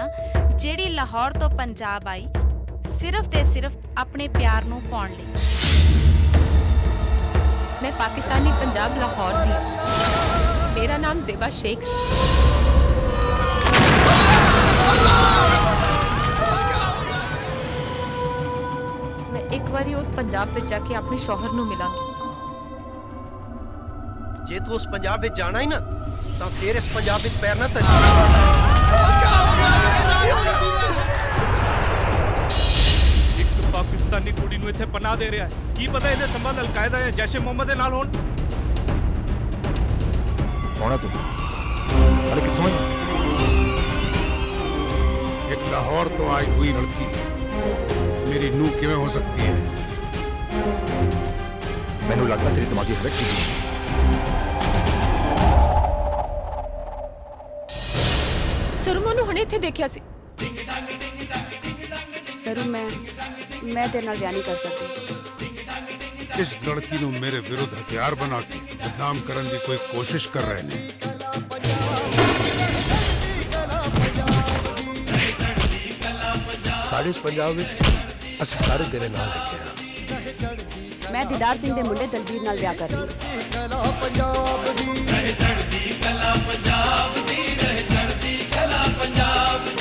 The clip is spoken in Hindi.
ਆ ਜਿਹੜੀ ਲਾਹੌਰ ਤੋਂ ਪੰਜਾਬ ਆਈ सिर्फ ते सिर्फ अपने प्यार नूं पाउण लई। मैं पाकिस्तानी पंजाब लाहौर दी, मेरा नाम ज़ेबा शेख्स। मैं एक बारी उस पंजाब विच जाके अपने शौहर नूं मिलांगी। जे तू उस पंजाब विच जाना ही ना तां फिर इस पंजाब विच पैर ना धरी। पाकिस्तानी कुड़ी नूं इत्थे पनाह दे रहा है, की पता इहदे संबंध अलकायदा या जैशे मोहम्मद दे नाल होण। कौण है तू? अरे कित्थों है? एक लाहौर तो आई हुई लड़की मेरी नूह किवें हो सकती है? मैनूं लगदा तेरी दिमागी हालत ठीक नहीं। सरूमा नूं हुणे इत्थे देखिया सी। सरू मैं तेरे नाल ब्याह नहीं कर सकती। इस लड़की को मेरे विरुद्ध हथियार बना के बदनाम करने की कोई कोशिश कर रहे हैं। साढ़े पंजाब में अस सारे तेरे नाल हैं। मैं दीदार सिंह के मुंडे दलबीर नाल ब्याह कर रही हूं।